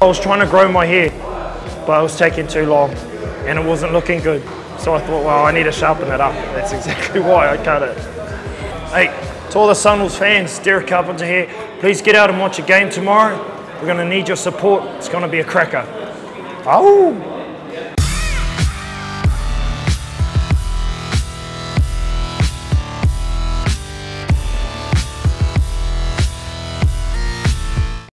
I was trying to grow my hair, but I was taking too long and it wasn't looking good. So I thought, well, I need to sharpen it up. That's exactly why I cut it. Hey, to all the Sunwolves fans, Derek Carpenter here. Please get out and watch a game tomorrow. We're going to need your support. It's going to be a cracker. Oh!